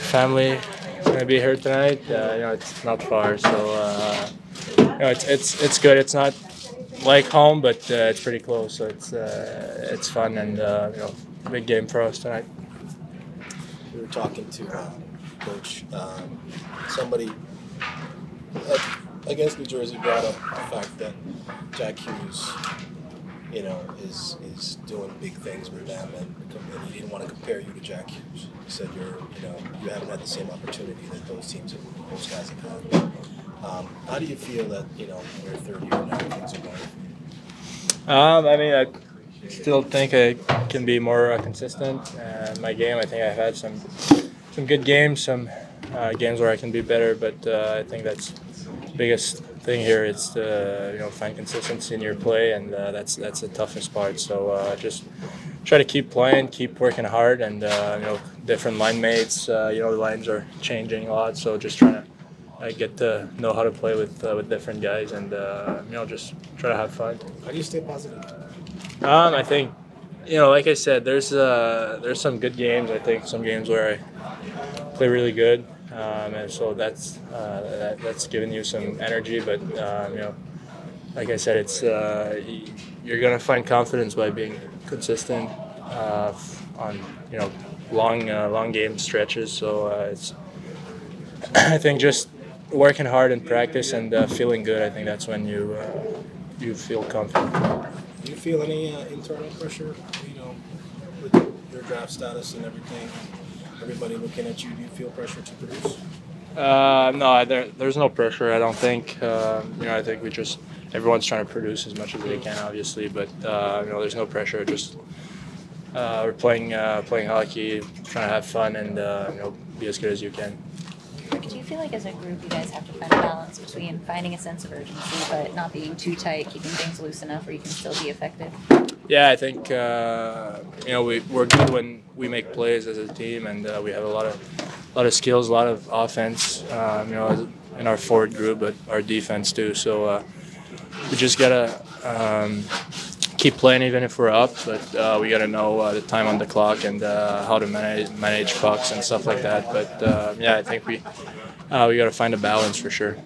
Family is gonna be here tonight. It's not far, so it's good. It's not like home, but it's pretty close. So it's fun and big game for us tonight. We were talking to Coach. Somebody against New Jersey brought up the fact that Jack Hughes, is doing big things with them, and he didn't want to compare you to Jack Hughes. He said you haven't had the same opportunity that those guys have had. How do you feel that we're third year now things are going? I still think I can be more consistent. My game, I think I've had some good games, some games where I can be better, but I think that's the biggest thing here. It's to find consistency in your play, and that's the toughest part. So just try to keep playing, keep working hard, and different line mates. The lines are changing a lot, so just trying to get to know how to play with different guys, and just try to have fun. How do you stay positive? I think like I said, there's some good games. I think some games where I play really good. And so that's giving you some energy, but like I said, it's you're gonna find confidence by being consistent on long game stretches. So it's I think just working hard in practice and feeling good. I think that's when you feel confident. Do you feel any internal pressure? With your draft status and everything. Everybody looking at you, do you feel pressure to produce? No, there's no pressure, I don't think. I think everyone's trying to produce as much as they can, obviously, but there's no pressure. Just we're playing hockey, trying to have fun, and be as good as you can. Do you feel like as a group you guys have to find a balance between finding a sense of urgency but not being too tight, keeping things loose enough where you can still be effective? Yeah, I think we're good when we make plays as a team, and we have a lot of skills, a lot of offense, in our forward group, but our defense too. So we just gotta keep playing even if we're up, but we gotta know the time on the clock and how to manage pucks and stuff like that. But I think we gotta find a balance for sure.